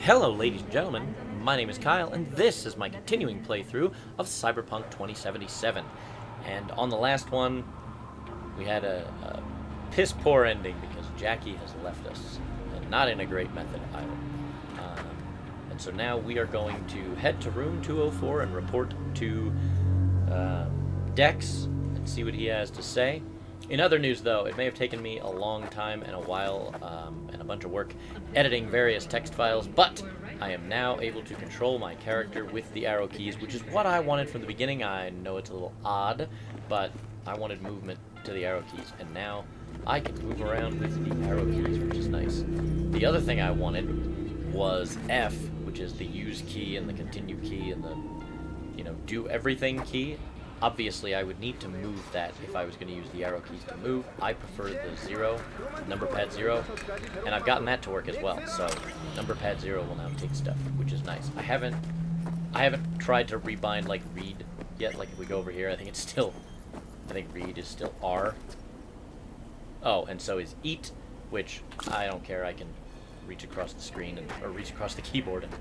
Hello ladies and gentlemen, my name is Kyle and this is my continuing playthrough of Cyberpunk 2077. And on the last one, we had a piss poor ending because Jackie has left us. And not in a great method either. And so now we are going to head to room 204 and report to Dex and see what he has to say. In other news, though, it may have taken me a long time and a while and a bunch of work editing various text files, but I am now able to control my character with the arrow keys, which is what I wanted from the beginning. I know it's a little odd, but I wanted movement to the arrow keys, and now I can move around with the arrow keys, which is nice. The other thing I wanted was F, which is the use key and the continue key and the, you know, do everything key. Obviously, I would need to move that if I was going to use the arrow keys to move. I prefer the zero, number pad zero, and I've gotten that to work as well. So, number pad zero will now take stuff, which is nice. I haven't tried to rebind like read yet. Like if we go over here, I think read is still R. Oh, and so is eat, which I don't care. I can reach across the screen and or reach across the keyboard and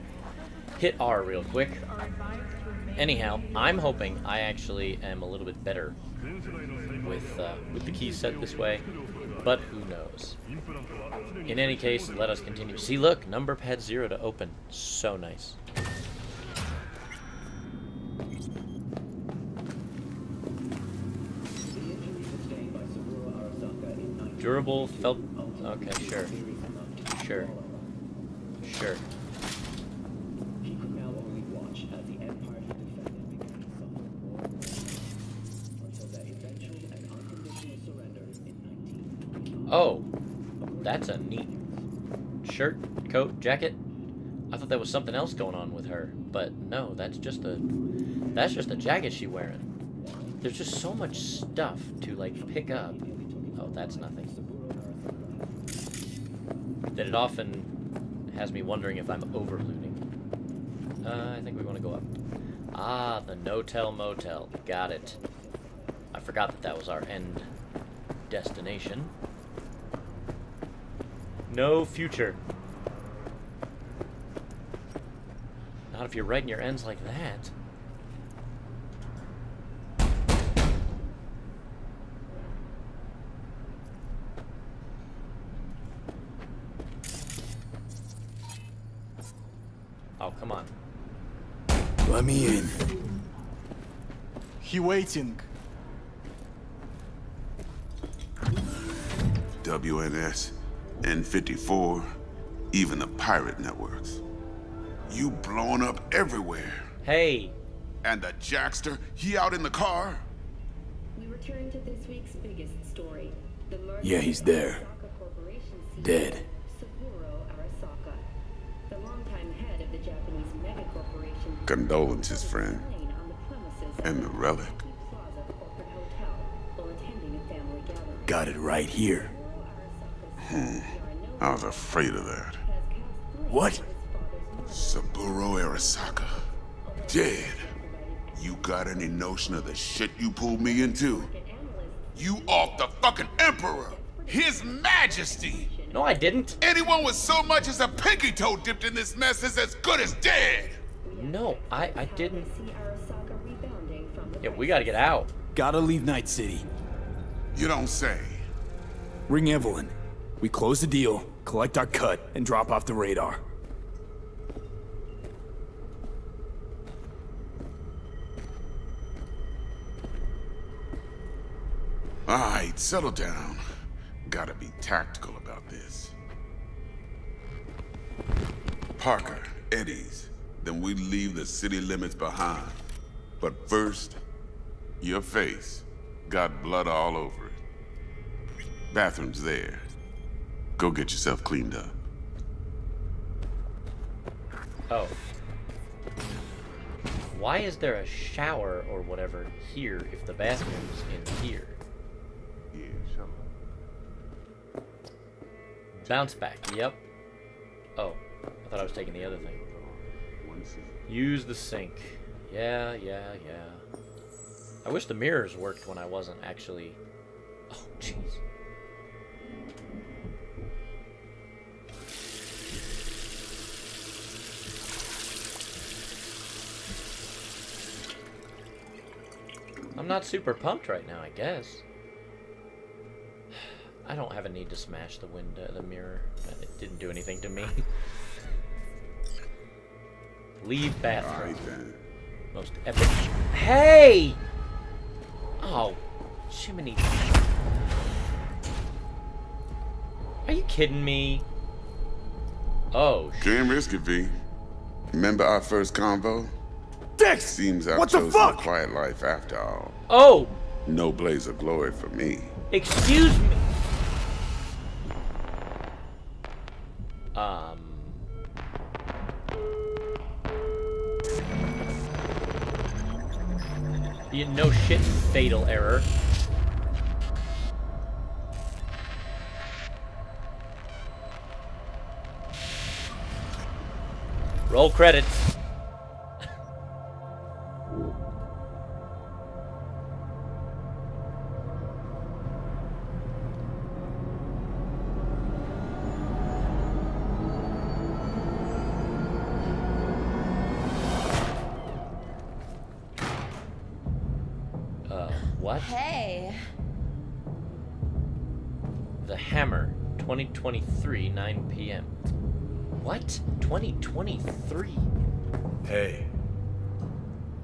hit R real quick. Anyhow, I'm hoping I actually am a little bit better with the keys set this way, but who knows. In any case, let us continue. See, look, number pad zero to open. So nice. Durable felt... Okay, sure. Sure. Sure. Oh, that's a neat shirt, coat, jacket. I thought there was something else going on with her, but no, that's just a jacket she's wearing. There's just so much stuff to like pick up. Oh, that's nothing. That it often has me wondering if I'm overlooting. I think we want to go up. Ah, the No Tell Motel. Got it. I forgot that that was our end destination. No future. Not if you're writing your ends like that. Oh, come on. Let me in. He waiting. WNS. N54, even the pirate networks. You blown up everywhere. Hey. And the Jackster, he out in the car? We return to this week's biggest story. The murder of Arasaka Corporation CEO, dead. Saburo Arasaka, the longtime head of the Japanese Mega Corporation. Condolences, friend. And the relic. Got it right here. I was afraid of that. What? Saburo Arasaka. Dead. You got any notion of the shit you pulled me into? You off the fucking Emperor! His Majesty! No, I didn't. Anyone with so much as a pinky toe dipped in this mess is as good as dead! No, I didn't. Yeah, we gotta get out. Gotta leave Night City. You don't say. Ring Evelyn. We close the deal, collect our cut, and drop off the radar. Alright, settle down. Gotta be tactical about this. Parker, Eddie's. Then we leave the city limits behind. But first, your face. Got blood all over it. Bathroom's there. Go get yourself cleaned up. Oh. Why is there a shower or whatever here if the bathroom's in here? Yeah, shower. Bounce back, yep. Oh, I thought I was taking the other thing. Use the sink. Yeah. I wish the mirrors worked when I wasn't actually... Oh, jeez. I'm not super pumped right now, I guess. I don't have a need to smash the window, the mirror. It didn't do anything to me. Leave bathroom. Right, then. Most epic. Hey! Oh, Jiminy. Are you kidding me? Oh, shit. Game risk it, V. Remember our first convo? Dex! Seems I've chosen a quiet life after all. Oh! No blaze of glory for me. Excuse me. You know shit, fatal error. Roll credits. What? Hey. The Hammer, 2023, 9 p.m. What? 2023? Hey.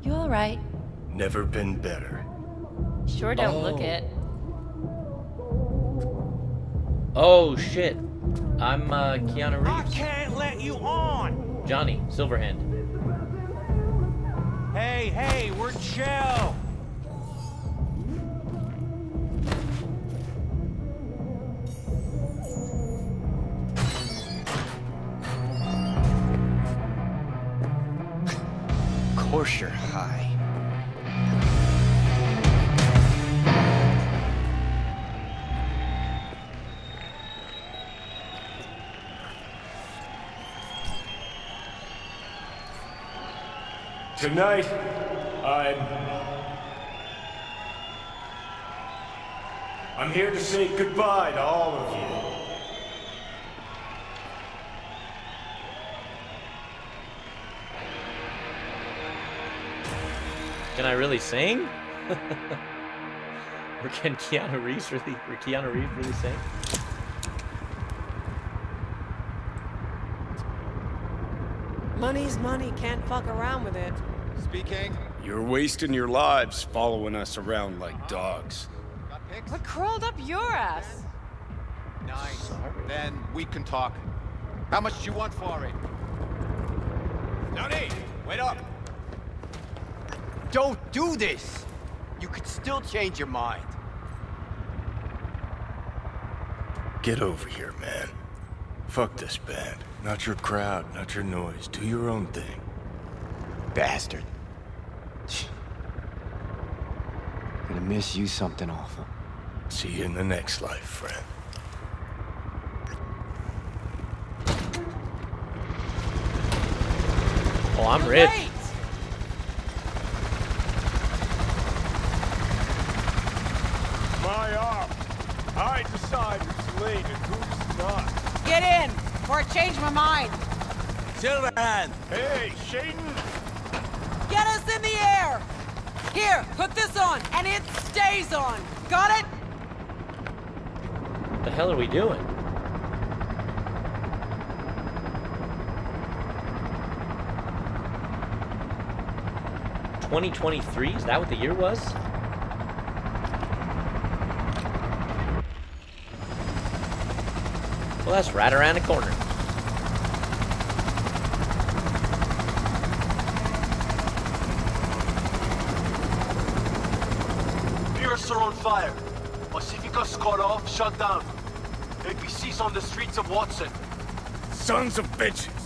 You all right? Never been better. Sure don't look it. Oh shit. I'm Keanu Reeves. I can't let you on. Johnny Silverhand. Hey, hey, we're chill. You're high. Tonight, I'm here to say goodbye to all of you. Can I really sing? Or can Keanu Reeves really? Or Keanu Reeves really sing? Money's money, can't fuck around with it. Speaking. You're wasting your lives following us around like dogs. We're curled up your ass. Nice. Sorry. Then we can talk. How much do you want for it? No need. Wait up. Don't do this! You could still change your mind. Get over here, man. Fuck this band. Not your crowd, not your noise. Do your own thing. Bastard. Gonna miss you something awful. See you in the next life, friend. Oh, I'm rich. I decide who's late and who's not. Get in, or I change my mind. Silverhand. Hey, Shayden. Get us in the air. Here, put this on, and it stays on. Got it? What the hell are we doing? "2023"? Is that what the year was? Well, that's right around the corner. Piers are on fire. Pacifica's cut off, shut down. APC's on the streets of Watson. Sons of bitches.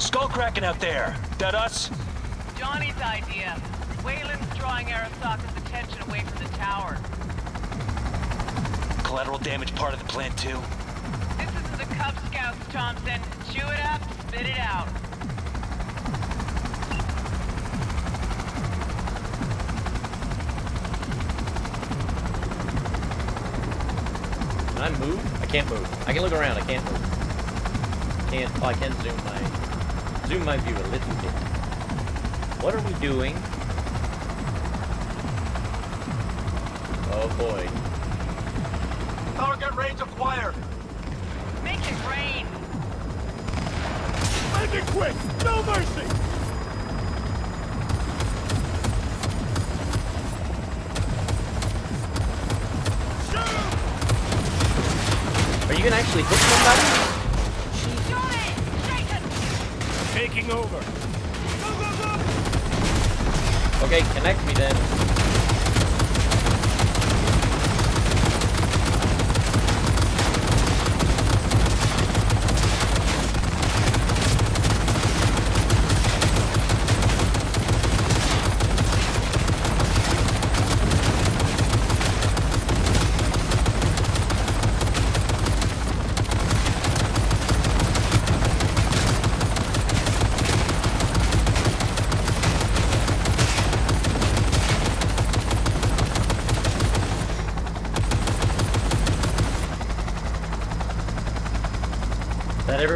Skull cracking out there. That us? Johnny's idea. Wayland's drawing Arasaka's attention away from the tower. Collateral damage part of the plan, too. This is the Cub Scouts, Thompson. Chew it up, spit it out. Can I move? I can't move. I can look around. I can't move. Can't. Oh, I can zoom my view a little bit. What are we doing? Oh boy. Target range acquired. Make it rain. Make it quick. No mercy. Shoot! Are you gonna actually hit somebody? Taking over. Go, go, go. Okay, connect me then.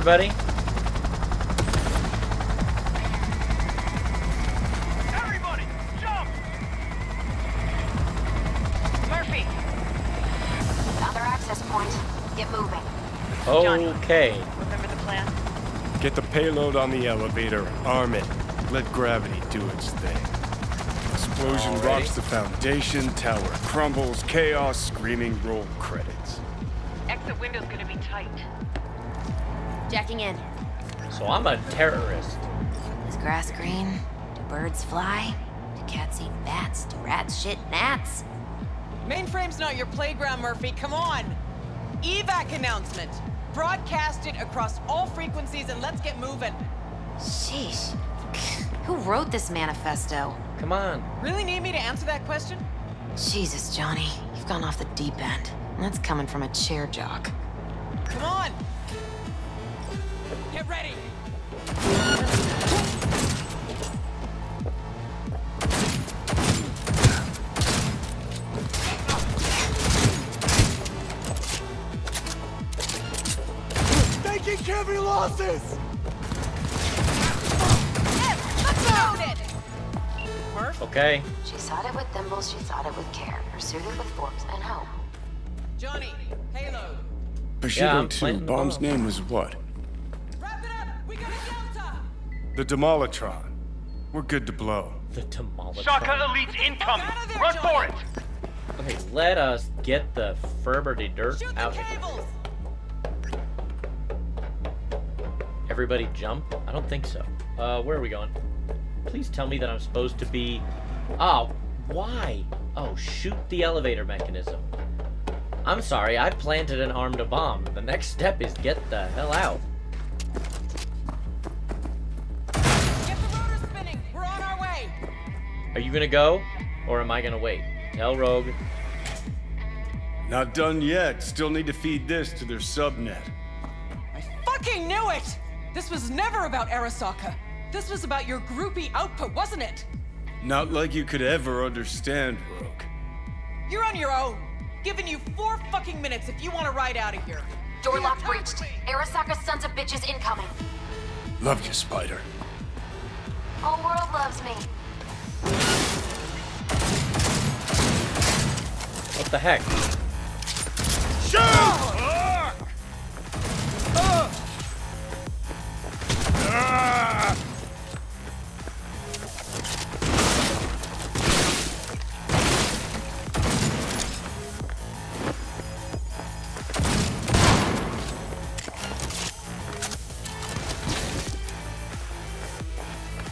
Everybody? Everybody, jump! Murphy! Another access point. Get moving. Okay. Johnny, remember the plan? Get the payload on the elevator. Arm it. Let gravity do its thing. Explosion rocks the foundation. Tower crumbles. Chaos screaming. Roll credits. Exit window's gonna be tight. Jacking in. So I'm a terrorist. Is grass green? Do birds fly? Do cats eat bats? Do rats shit gnats? Mainframe's not your playground, Murphy. Come on. Evac announcement. Broadcast it across all frequencies and let's get moving. Sheesh. Who wrote this manifesto? Come on. Really need me to answer that question? Jesus, Johnny. You've gone off the deep end. And that's coming from a chair jock. Come on. Get ready! Taking heavy losses! Okay. She sought it with thimbles, she sought it with care. Pursued it with forks and hope. Johnny, payload. Bushido 2, bomb's name was what? The Demolotron. We're good to blow. The Demolotron. Shaka Elite's incoming! Run for it! Okay, let us get the Ferberty dirt out. Everybody jump? I don't think so. Where are we going? Please tell me that I'm supposed to be... Oh, why? Oh, shoot the elevator mechanism. I'm sorry, I planted and armed a bomb. The next step is get the hell out. Are you gonna go, or am I gonna wait? Tell Rogue. Not done yet. Still need to feed this to their subnet. I fucking knew it! This was never about Arasaka. This was about your groupie output, wasn't it? Not like you could ever understand, Rogue. You're on your own. Giving you 4 fucking minutes if you want to ride out of here. Door lock breached. Arasaka sons of bitches incoming. Love you, Spider. Whole world loves me. What the heck? Shoot!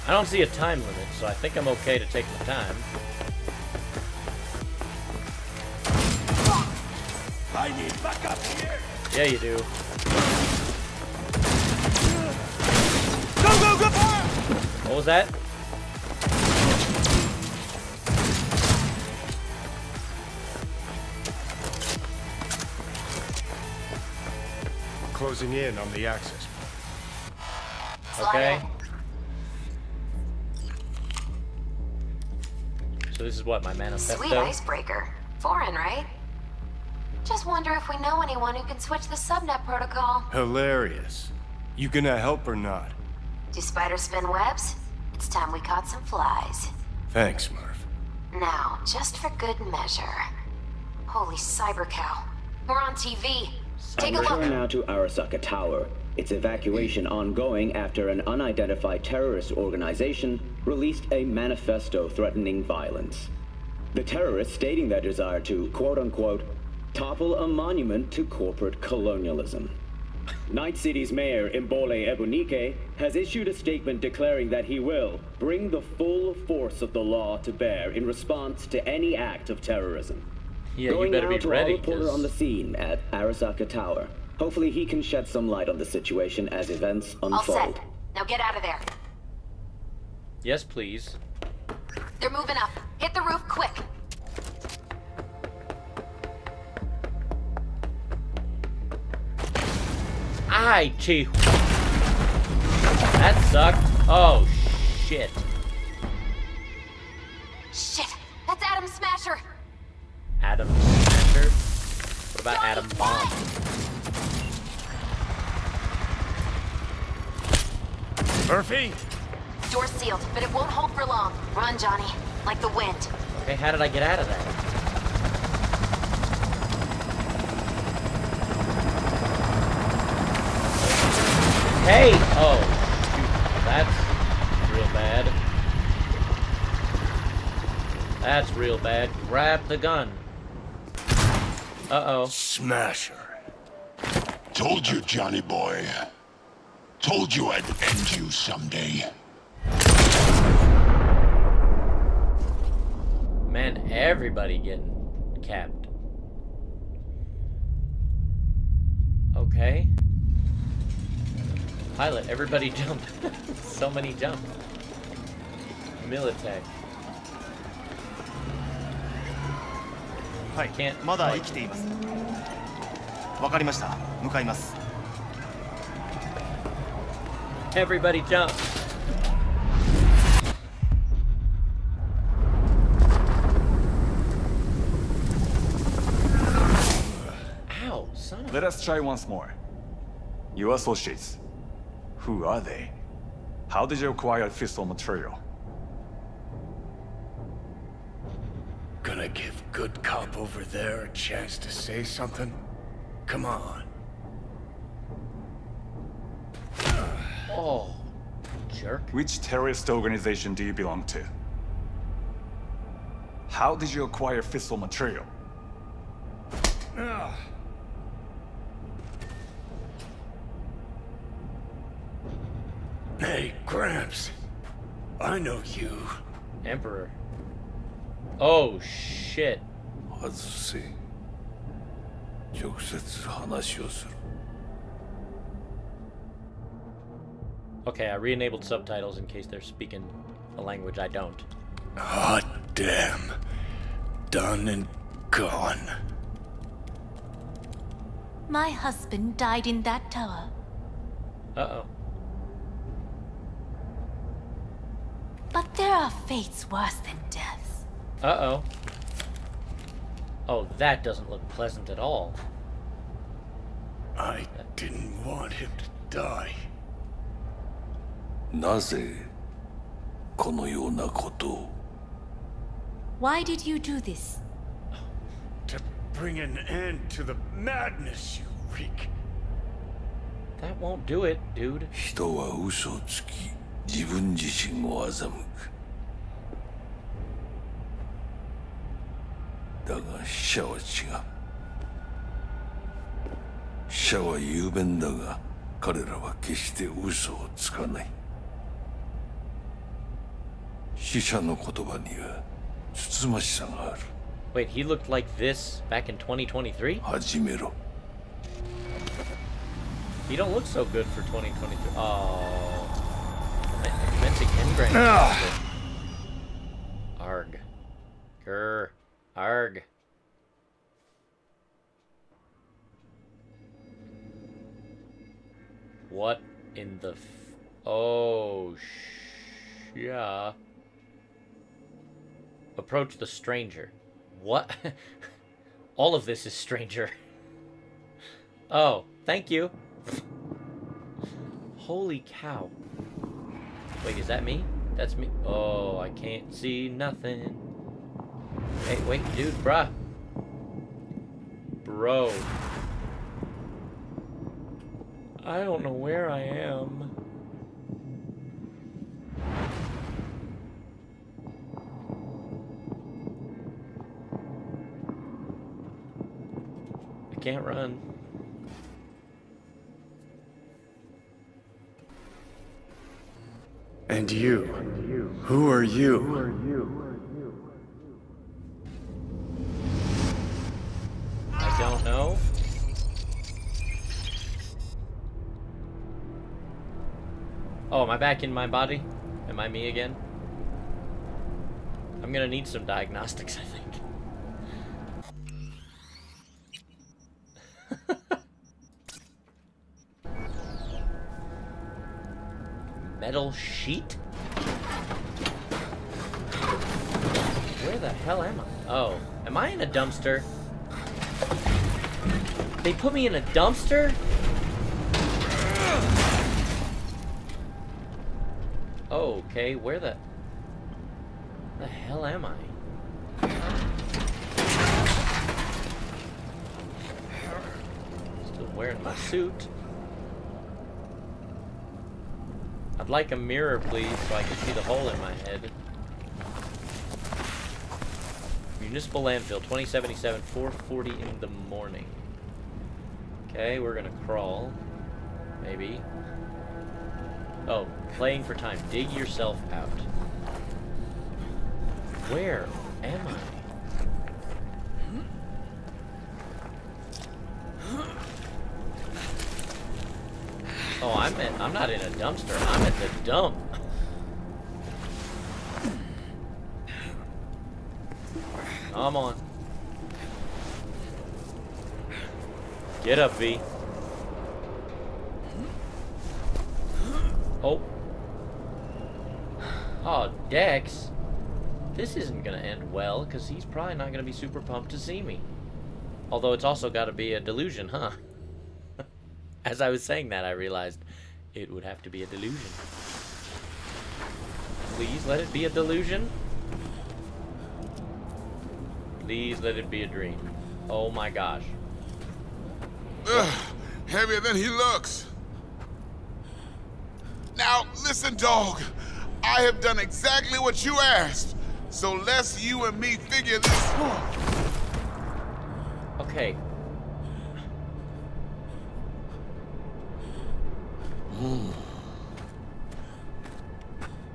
I don't see a time limit, so I think I'm okay to take my time. I need backup here. Yeah, you do. Go, go, go! What was that? Closing in on the access point. Okay. So this is what, my manifesto? Sweet icebreaker. Foreign, right? Just wonder if we know anyone who can switch the subnet protocol. Hilarious. You gonna help or not? Do spiders spin webs? It's time we caught some flies. Thanks, Murph. Now, just for good measure, Holy cyber cow. We're on TV. Take a look. Return now to Arasaka Tower. Its evacuation ongoing after an unidentified terrorist organization released a manifesto threatening violence. The terrorists stating their desire to, quote-unquote, topple a monument to corporate colonialism. Night City's mayor, Mbole Ebunike, has issued a statement declaring that he will bring the full force of the law to bear in response to any act of terrorism. Yeah, going out to all reporter on the scene at Arasaka Tower. Hopefully he can shed some light on the situation as events unfold. All set. Now get out of there. Yes, please. They're moving up. Hit the roof quick. Aye, chief. That sucked. Oh, shit. Shit. That's Adam Smasher. Adam Smasher? What about Johnny Adam Bomb? Murphy? Door's sealed, but it won't hold for long. Run, Johnny. Like the wind. Okay, how did I get out of that? Hey! Oh, shoot. That's real bad. That's real bad. Grab the gun. Uh-oh. Smasher. Told you, Johnny boy. Told you I'd end you someday. Man, everybody getting capped. Okay. Pilot, everybody jump. So many jump. Militech. I can't. Everybody jump. Ow, son. Let us try once more. Your associates. Who are they? How did you acquire fissile material? Gonna give good cop over there a chance to say something? Come on. Oh, jerk. Which terrorist organization do you belong to? How did you acquire fissile material? Hey, Gramps. I know you. Emperor. Oh, shit. Okay, I re-enabled subtitles in case they're speaking a language I don't. Hot damn. Done and gone. My husband died in that tower. Uh-oh. But there are fates worse than deaths. Uh-oh. Oh, that doesn't look pleasant at all. I didn't want him to die. Why did you do this? To bring an end to the madness you wreak. That won't do it, dude. Wait, he looked like this back in 2023? He don't look so good for 2023. Oh. Arg. Grr. Arg. What in the f... Oh, yeah. Approach the stranger. What? All of this is stranger. Oh, thank you. Holy cow. Wait, is that me? That's me. Oh, I can't see nothing. Hey, wait, dude, bruh. Bro. I don't know where I am. I can't run. And you? Who are you? Who are you? I don't know. Oh, am I back in my body? Am I me again? I'm gonna need some diagnostics, I think. Metal sheet? Where the hell am I? Oh, am I in a dumpster? They put me in a dumpster? Okay, where the hell am I? Still wearing my suit. I'd like a mirror, please, so I can see the hole in my head. Municipal landfill, 2077, 4:40 in the morning. Okay, we're gonna crawl. Maybe. Oh, playing for time. Dig yourself out. Where am I? Oh, I'm not in a dumpster. I'm at the dump. Come on. Get up, V. Oh. Oh, Dex. This isn't gonna end well, because he's probably not gonna be super pumped to see me. Although it's also gotta be a delusion, huh? As I was saying that, I realized it would have to be a delusion. Please let it be a delusion. Please let it be a dream. Oh my gosh. Ugh, heavier than he looks. Now, listen, dog. I have done exactly what you asked. So lest you and me figure this... Okay.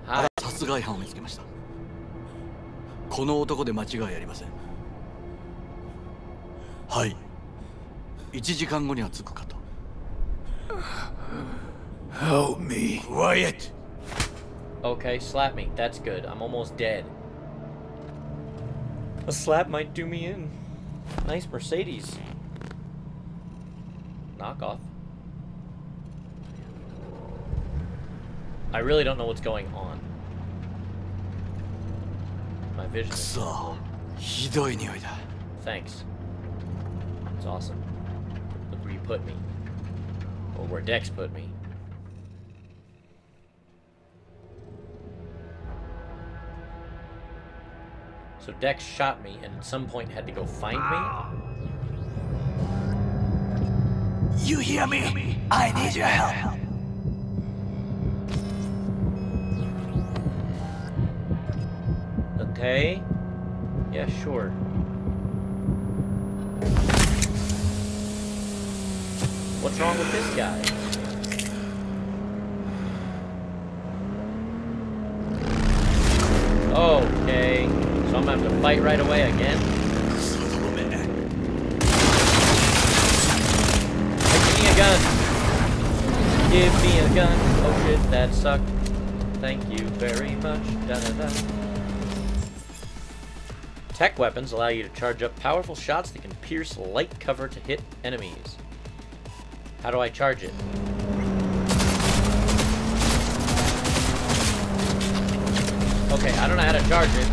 Hi. Help me. Quiet. Okay, slap me. That's good. I'm almost dead. A slap might do me in. Nice Mercedes. Knockoff. I really don't know what's going on. My vision is... Thanks. It's awesome. Look where you put me. Or where Dex put me. So Dex shot me and at some point had to go find me? You hear me? I need your help. Okay. Yeah, sure. What's wrong with this guy? I'm gonna have to fight right away again. Give me a gun. Give me a gun. Oh shit, that sucked. Thank you very much. Da da da. Tech weapons allow you to charge up powerful shots that can pierce light cover to hit enemies. How do I charge it? Okay, I don't know how to charge it.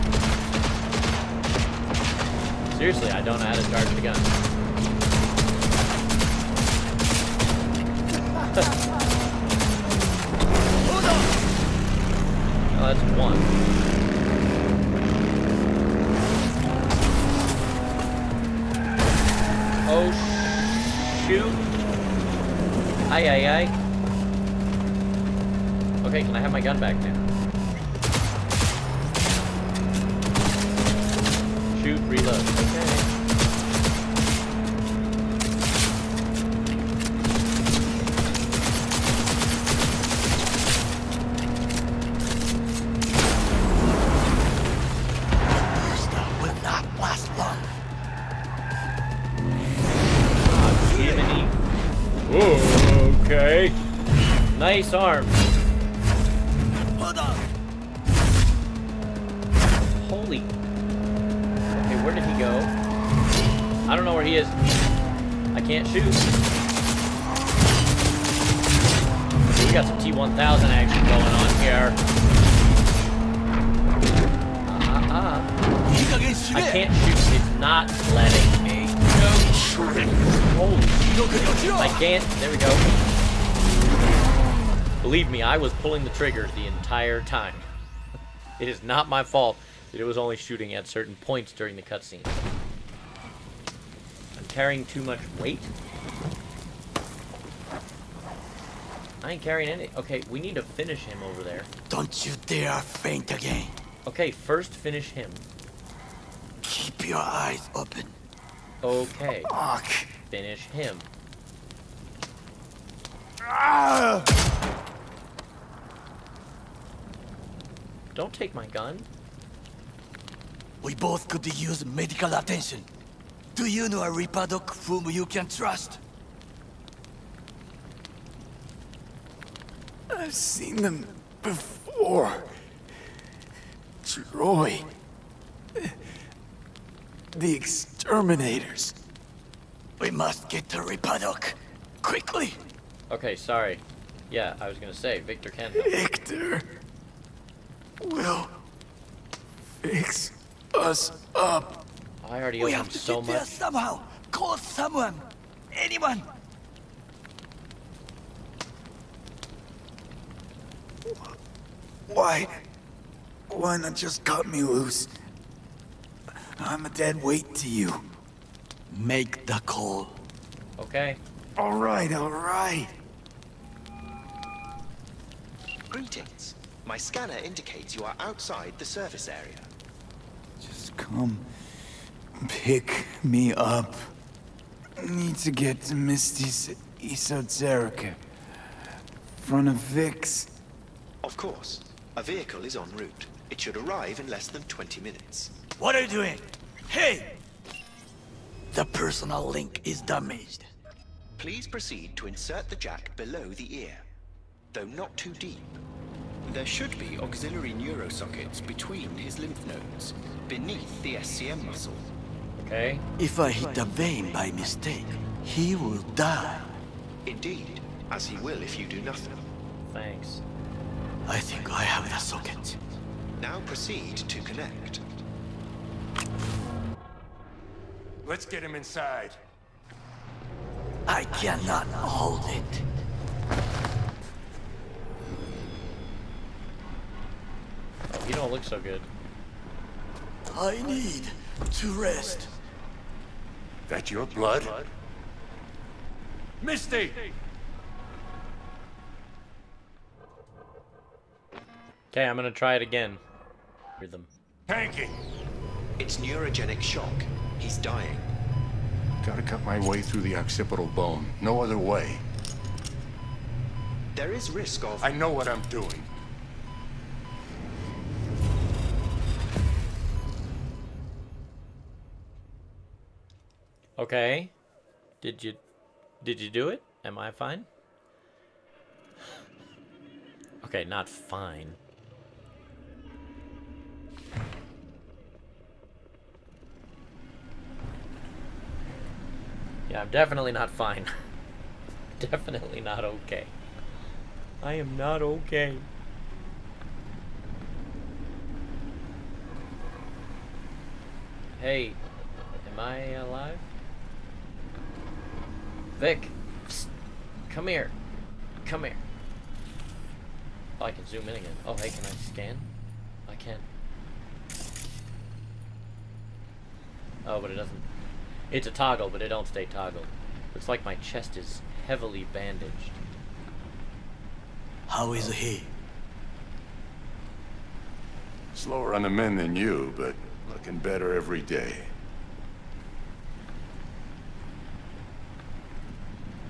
Seriously, I don't know how to charge the gun. Oh, that's one. Oh, Aye, aye, aye. Okay, can I have my gun back now? Shoot, reload. Okay. This stuff will not last long. Oh, okay. Nice arm. Hold on. Holy. Where did he go? I don't know where he is. I can't shoot. We got some T-1000 action going on here. I can't shoot. It's not letting me go. Holy shit. I can't. There we go. Believe me, I was pulling the trigger the entire time. It is not my fault. It was only shooting at certain points during the cutscene. I'm carrying too much weight. I ain't carrying any. Okay, we need to finish him over there. Don't you dare faint again. Okay, first finish him. Keep your eyes open. Okay. Fuck. Finish him. Ah! Don't take my gun. We both could use medical attention. Do you know a Ripperdoc whom you can trust? I've seen them before. Troy. The exterminators. We must get to Ripperdoc. Quickly. Okay, sorry. Yeah, I was gonna say, Victor can help. Victor will fix us up. I already owe him so much. We have to get there somehow. Call someone. Anyone. Why? Why not just cut me loose? I'm a dead weight to you. Make the call. Okay. All right, all right. Greetings. My scanner indicates you are outside the service area. Come pick me up. Need to get to Misty's Esoterica. Front of Vicks. Of course. A vehicle is en route. It should arrive in less than 20 minutes. What are you doing? Hey! The personal link is damaged. Please proceed to insert the jack below the ear, though not too deep. There should be auxiliary neurosockets between his lymph nodes, beneath the SCM muscle. Okay. If I hit the vein by mistake, he will die. Indeed, as he will if you do nothing. Thanks. I think I have the socket. Now proceed to connect. Let's get him inside. I cannot hold it. You don't look so good. I need to rest. That your blood? Misty! Okay, I'm gonna try it again. Hear them. Tanking! It's neurogenic shock. He's dying. Gotta cut my way through the occipital bone. No other way. There is risk of... I know what I'm doing. Okay, did you do it? Am I fine? Okay, not fine. Yeah, I'm definitely not fine. Definitely not okay. I am not okay. Hey, am I alive? Vic, psst, come here. Come here. Oh, I can zoom in again. Oh, hey, can I scan? I can. Oh, but it doesn't. It's a toggle, but it don't stay toggled. Looks like my chest is heavily bandaged. How is he? Slower on the men than you, but looking better every day.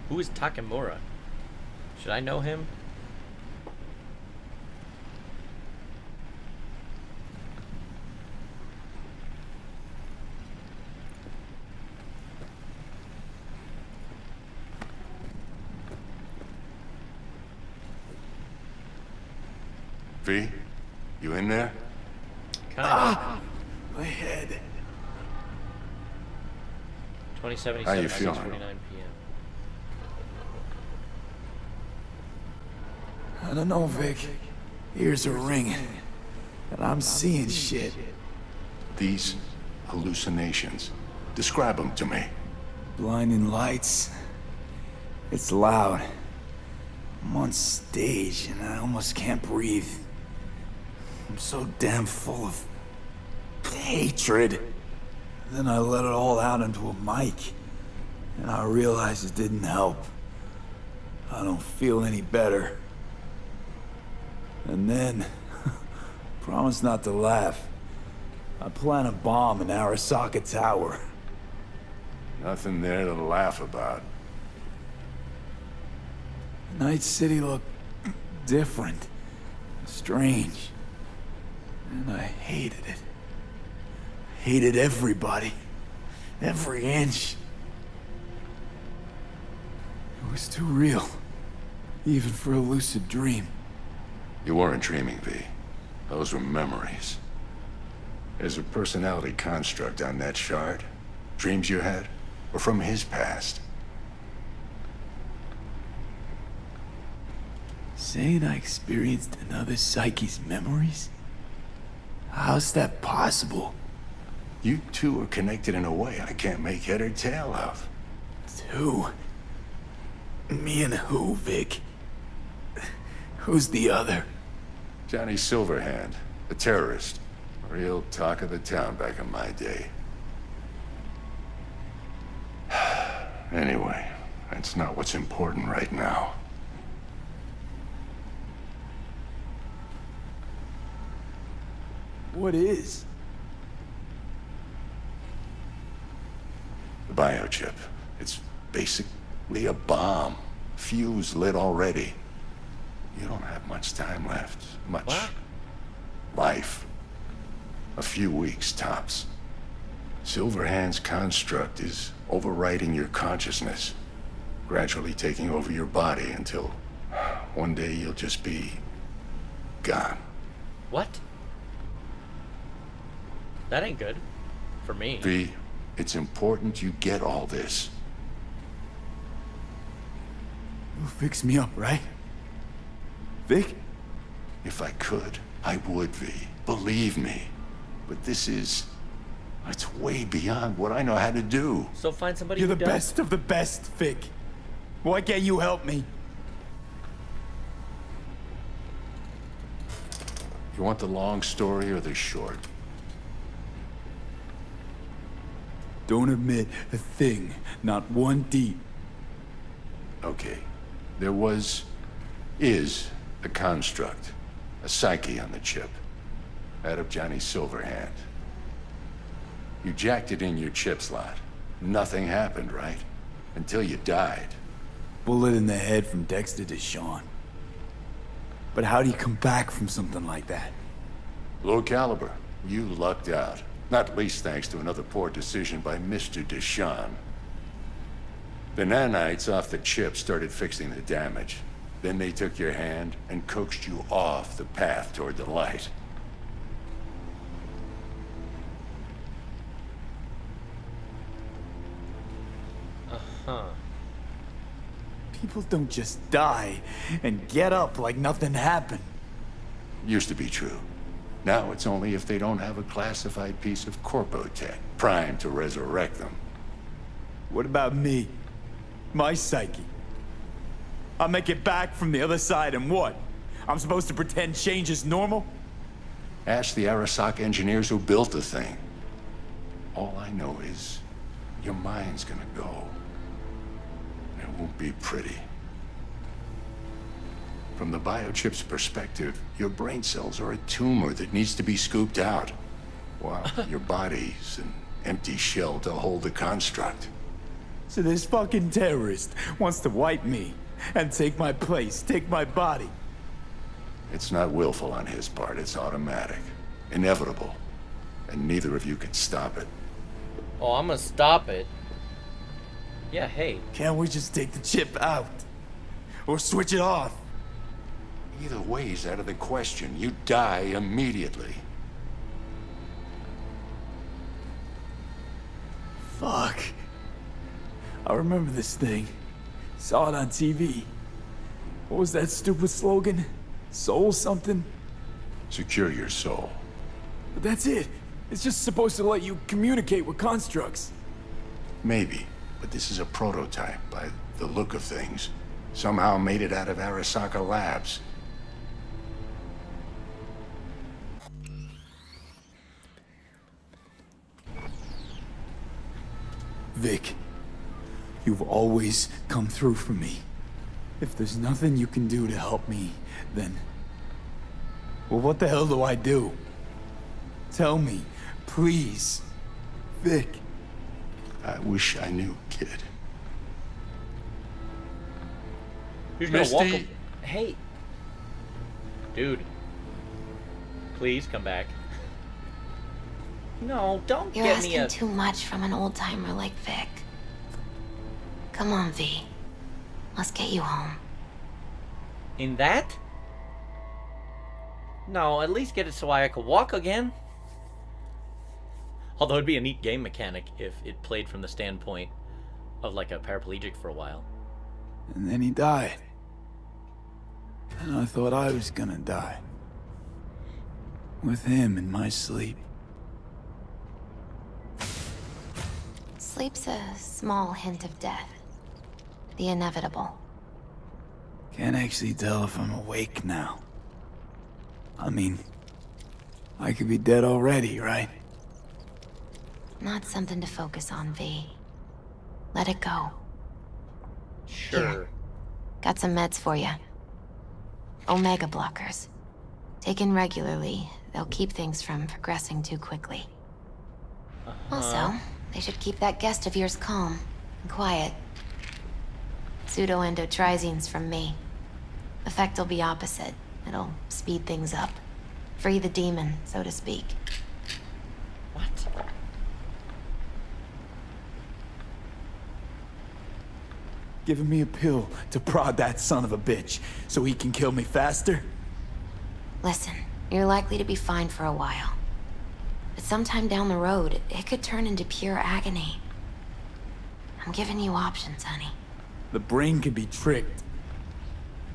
Who is Takamura? Should I know him? V, you in there? Kinda. Ah, my head. 2077. How you feeling? 6:49 p.m. I don't know, Vic. Ears are ringing, and I'm seeing shit. These hallucinations. Describe them to me. Blinding lights. It's loud. I'm on stage, and I almost can't breathe. I'm so damn full of hatred. Then I let it all out into a mic, and I realized it didn't help. I don't feel any better. And then, promise not to laugh, I plant a bomb in Arasaka Tower. Nothing there to laugh about. Night City looked different, strange. And I hated it. Hated everybody. Every inch. It was too real. Even for a lucid dream. You weren't dreaming, V. Those were memories. There's a personality construct on that shard. Dreams you had were from his past. Saying I experienced another psyche's memories? How's that possible? You two are connected in a way I can't make head or tail of. Two? Me and who, Vic? Who's the other? Johnny Silverhand, a terrorist. Real talk of the town back in my day. Anyway, that's not what's important right now. What is? The biochip. It's basically a bomb. Fuse lit already. You don't have much time left. Much. What? Life. A few weeks tops. Silverhand's construct is overriding your consciousness. Gradually taking over your body until one day you'll just be gone. What? That ain't good. For me. V, it's important you get all this. You'll fix me up, right? Vic? If I could, I would, V. Believe me. But this is... it's way beyond what I know how to do. So find somebody who does. You're the best of the best, Vic. Why can't you help me? You want the long story or the short? Don't admit a thing, not one deep. Okay. There is a construct, a psyche on the chip, out of Johnny Silverhand. You jacked it in your chip slot. Nothing happened, right? Until you died. Bullet in the head from Dexter to Sean. But how do you come back from something like that? Low caliber. You lucked out. Not least thanks to another poor decision by Mr. Deshawn. The nanites off the chip started fixing the damage. Then they took your hand and coaxed you off the path toward the light. Uh-huh. People don't just die and get up like nothing happened. Used to be true. Now it's only if they don't have a classified piece of corpo-tech primed to resurrect them. What about me? My psyche? I'll make it back from the other side and what? I'm supposed to pretend change is normal? Ask the Arasaka engineers who built the thing. All I know is your mind's gonna go. There won't be pretty. From the biochip's perspective, your brain cells are a tumor that needs to be scooped out, while your body's an empty shell to hold the construct. So this fucking terrorist wants to wipe me and take my place, take my body. It's not willful on his part, it's automatic, inevitable, and neither of you can stop it. Oh, I'm gonna stop it. Yeah, hey. Can't we just take the chip out? Or switch it off? Either way's out of the question. You die immediately. Fuck. I remember this thing. Saw it on TV. What was that stupid slogan? Soul something? Secure your soul. But that's it. It's just supposed to let you communicate with constructs. Maybe, but this is a prototype by the look of things. Somehow made it out of Arasaka Labs. Vic, you've always come through for me. If there's nothing you can do to help me, then... well, what the hell do I do? Tell me, please. Vic. I wish I knew, kid. You're gonna walk away. Hey. Dude. Please come back. No, don't get me a... You're asking too much from an old-timer like Vic. Come on, V. Let's get you home. In that? No, at least get it so I could walk again. Although it'd be a neat game mechanic if it played from the standpoint of like a paraplegic for a while. And then he died. And I thought I was gonna die. With him in my sleep. Sleep's a small hint of death. The inevitable. Can't actually tell if I'm awake now. I mean, I could be dead already, right? Not something to focus on, V. Let it go. Sure. Here. Got some meds for you. Omega blockers. Taken regularly, they'll keep things from progressing too quickly. Also, they should keep that guest of yours calm and quiet. Pseudoendotrizines from me. Effect will be opposite. It'll speed things up. Free the demon, so to speak. What? Giving me a pill to prod that son of a bitch so he can kill me faster? Listen, you're likely to be fine for a while. But sometime down the road, it could turn into pure agony. I'm giving you options, honey. The brain can be tricked.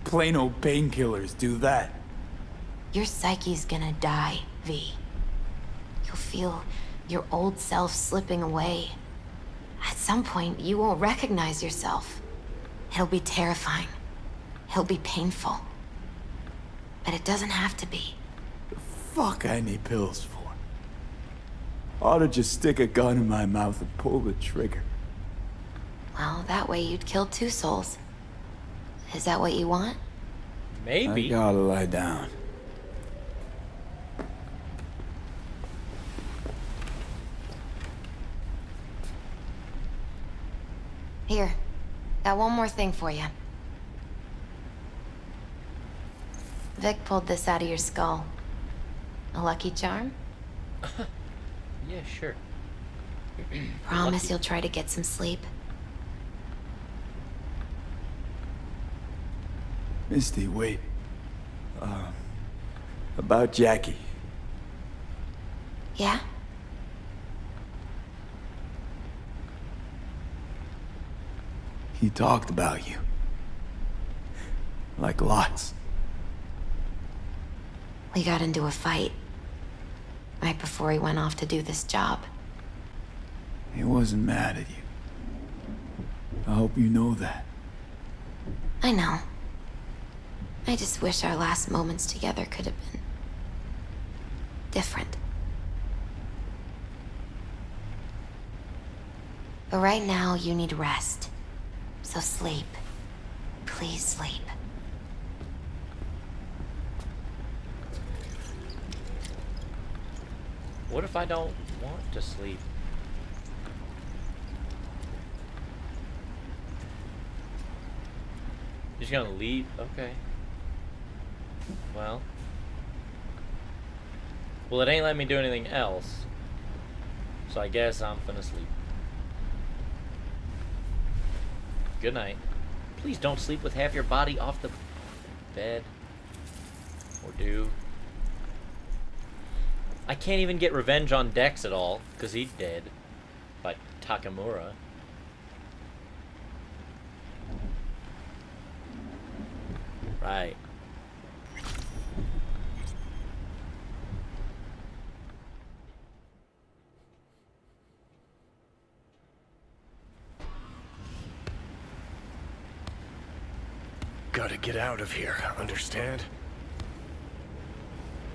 Plain old painkillers do that. Your psyche's gonna die, V. You'll feel your old self slipping away. At some point, you won't recognize yourself. It'll be terrifying. It'll be painful. But it doesn't have to be. The fuck I need pills for? Ought to just stick a gun in my mouth and pull the trigger. Well, that way you'd kill two souls. Is that what you want? Maybe. I gotta lie down. Here, got one more thing for you. Vic pulled this out of your skull. A lucky charm? Yeah, sure. Promise you'll try to get some sleep. Misty, wait. About Jackie. Yeah? He talked about you. Like lots. We got into a fight. Right before he went off to do this job. He wasn't mad at you. I hope you know that. I know. I just wish our last moments together could have been... different. But right now, you need rest. So sleep. Please sleep. What if I don't want to sleep? You're just gonna leave? Okay. Well. Well, it ain't let me do anything else. So I guess I'm finna sleep. Good night. Please don't sleep with half your body off the bed. Or do. I can't even get revenge on Dex at all, because he's dead. By Takamura. Right. Gotta get out of here, understand?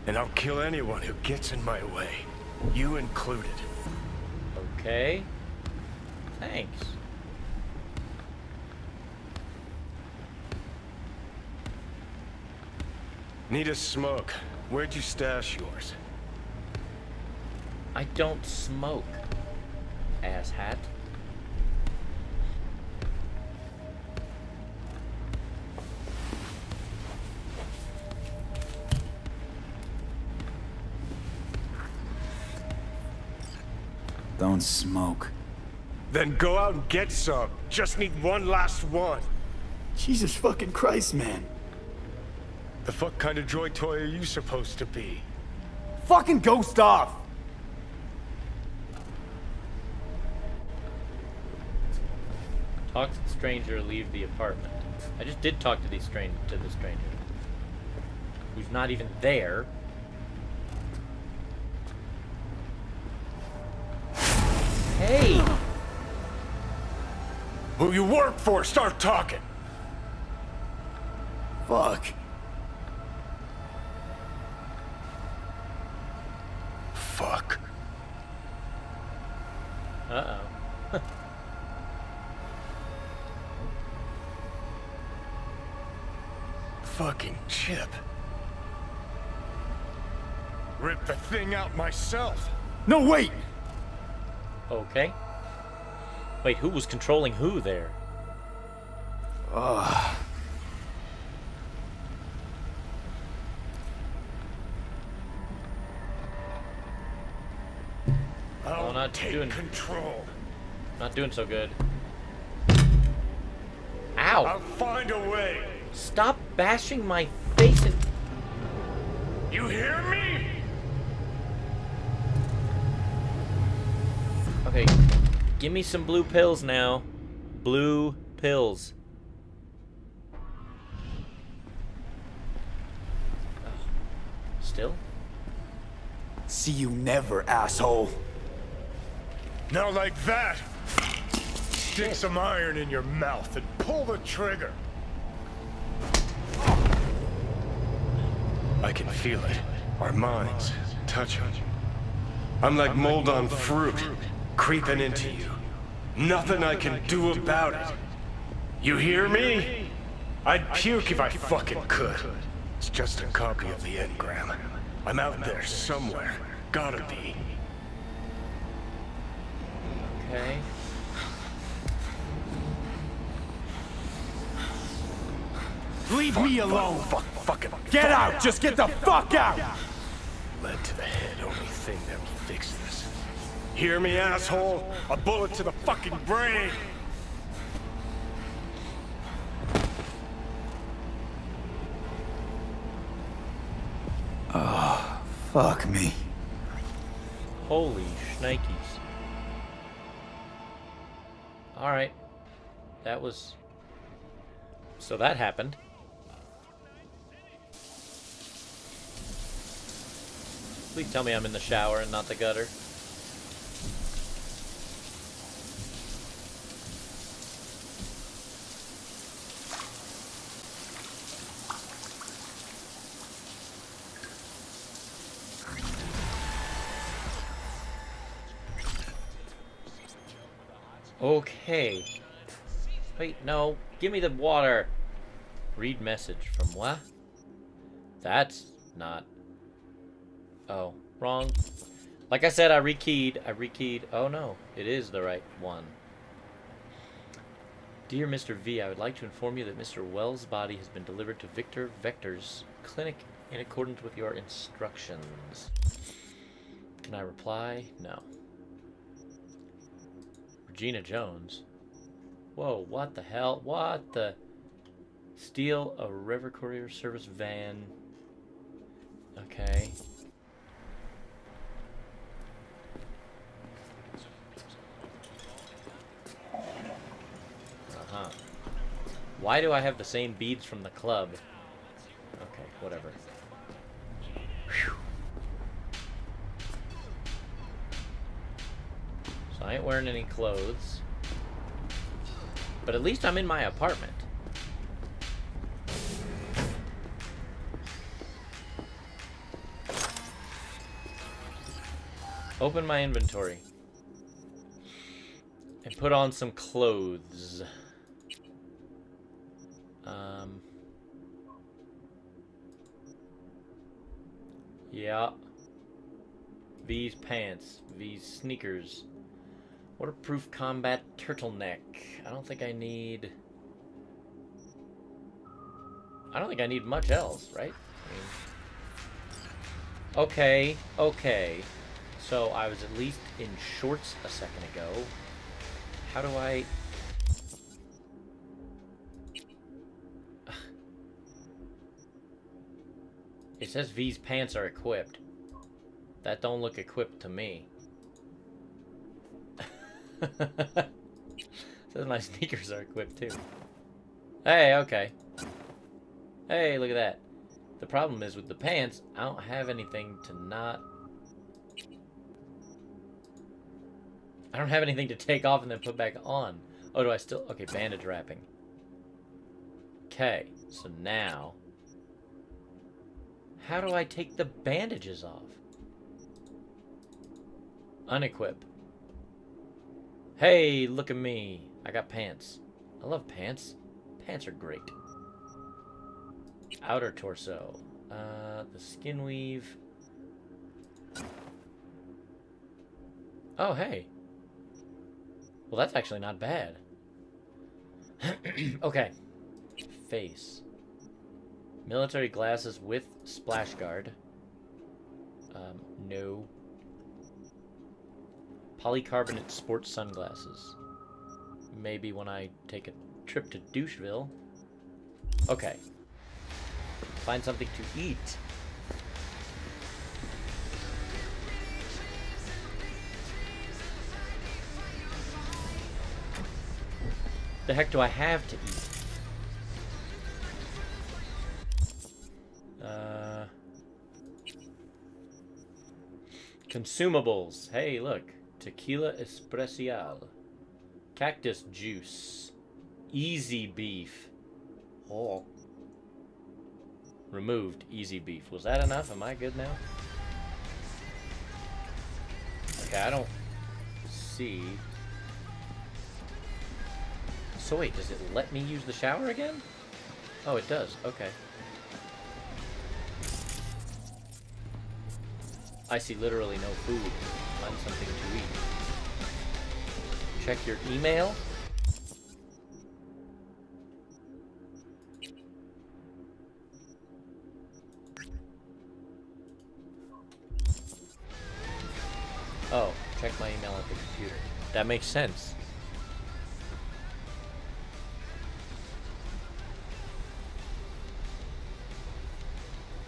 And I'll kill anyone who gets in my way. You included. Okay. Thanks. Need a smoke. Where'd you stash yours? I don't smoke, asshat. Don't smoke. Then go out and get some. Just need one last one. Jesus fucking Christ, man. The fuck kind of droid toy are you supposed to be? Fucking ghost off! Talk to the stranger, leave the apartment. I just did talk to the stranger, who's not even there. Hey! Who you work for? Start talking! Fuck. Fuck. Uh-oh. Fucking chip. Rip the thing out myself. No, wait! Okay. Wait, who was controlling who there? Ugh. Oh, not doing so good. Ow! I'll find a way. Stop bashing my face and... You hear me? Okay, give me some blue pills now. Blue pills. Oh. Still? See you never, asshole. Not like that. Stick some iron in your mouth and pull the trigger. I can feel it. Our minds touch it. I'm like mold on fruit. Creeping into you. Nothing I can do about it. You hear me? I'd puke if I fucking could. It's just a copy of the engram. I'm out there somewhere. Gotta be. Okay. Leave me alone! Fuck, fuck, fuck. Get out! Just get the fuck out! Led to the head, only thing that will fix this. Hear me, asshole? A bullet to the fucking brain! Oh, fuck me. Holy shnikes. Alright. That was... So that happened. Please tell me I'm in the shower and not the gutter. Okay. Wait, no. Give me the water. Read message from what? That's not... Oh, wrong. Like I said, I rekeyed. I rekeyed. Oh, no. It is the right one. Dear Mr. V, I would like to inform you that Mr. Wells' body has been delivered to Victor Vector's clinic in accordance with your instructions. Can I reply? No. Gina Jones. Whoa, what the hell? What the? Steal a River Courier Service van. Okay. Uh-huh. Why do I have the same beads from the club? Okay, whatever. Whew. I ain't wearing any clothes. But at least I'm in my apartment. Open my inventory. And put on some clothes. Yeah. These pants. These sneakers. Waterproof combat turtleneck. I don't think I need... I don't think I need much else, right? I mean... Okay, okay. So I was at least in shorts a second ago. How do I... It says V's pants are equipped. That don't look equipped to me. Says my sneakers are equipped too. Hey, okay. Hey, look at that. The problem is with the pants, I don't have anything to not... I don't have anything to take off and then put back on. Oh, do I still... Okay, bandage wrapping. Okay, so now... How do I take the bandages off? Unequip. Hey, look at me. I got pants. I love pants. Pants are great. Outer torso. The skin weave. Oh, hey. Well, that's actually not bad. Okay. Face. Military glasses with splash guard. No. Polycarbonate sports sunglasses. Maybe when I take a trip to Doucheville. Okay. Find something to eat. The heck do I have to eat? Consumables. Hey, look. Tequila Especial. Cactus juice. Easy beef. Oh. Removed easy beef. Was that enough? Am I good now? Okay, I don't see. So wait, does it let me use the shower again? Oh, it does. Okay. I see literally no food. Find something to eat. Check your email. Oh, check my email at the computer. That makes sense.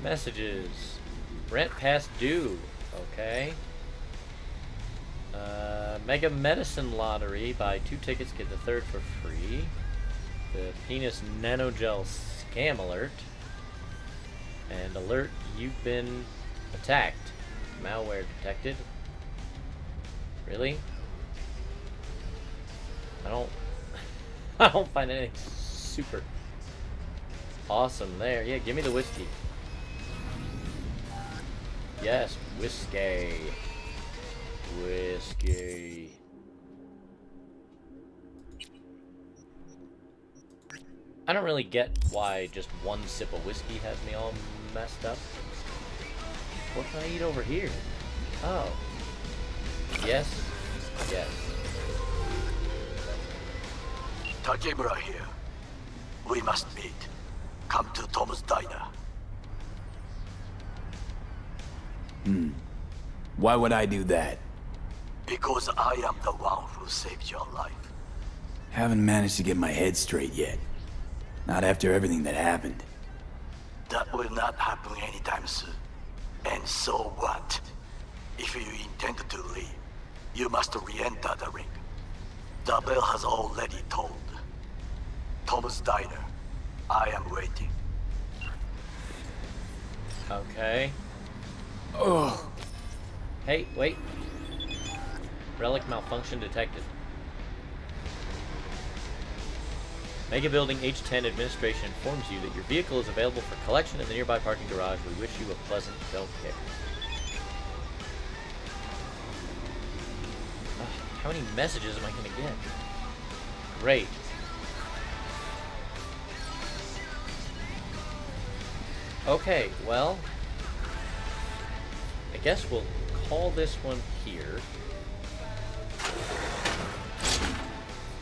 Messages. Rent past due. Okay. Mega Medicine Lottery. Buy 2 tickets, get the 3rd for free. The Penis Nanogel Scam Alert. And alert, you've been attacked. Malware detected. Really? I don't find anything super awesome there. Yeah, give me the whiskey. Yes, whiskey. Whiskey. I don't really get why just one sip of whiskey has me all messed up. What can I eat over here? Oh. Yes. Yes. Takemura here. We must meet. Come to Thomas Diner. Hmm. Why would I do that? Because I am the one who saved your life. Haven't managed to get my head straight yet. Not after everything that happened. That will not happen anytime soon. And so what? If you intend to leave, you must re-enter the ring. The bell has already tolled. Thomas Diner, I am waiting. Okay. Oh. Hey, wait. Relic malfunction detected. Mega building H10 administration informs you that your vehicle is available for collection in the nearby parking garage. We wish you a pleasant belt kick. Ugh, how many messages am I gonna get? Great. Okay, well, I guess we'll call this one here.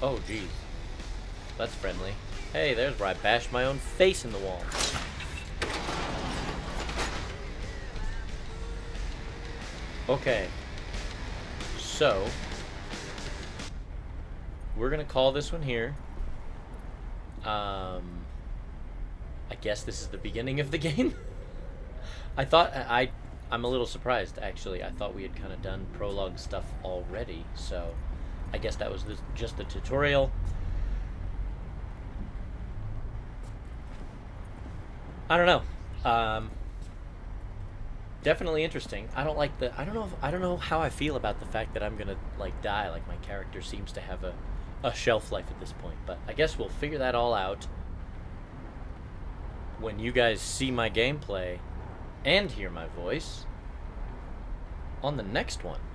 Oh, geez. That's friendly. Hey, there's where I bashed my own face in the wall. Okay. So, we're gonna call this one here. I guess this is the beginning of the game. I thought, I'm a little surprised, actually. I thought we had kind of done prologue stuff already, so I guess that was just the tutorial. I don't know. Definitely interesting. I don't like the. I don't know how I feel about the fact that I'm gonna like die. Like my character seems to have a shelf life at this point. But I guess we'll figure that all out when you guys see my gameplay and hear my voice on the next one.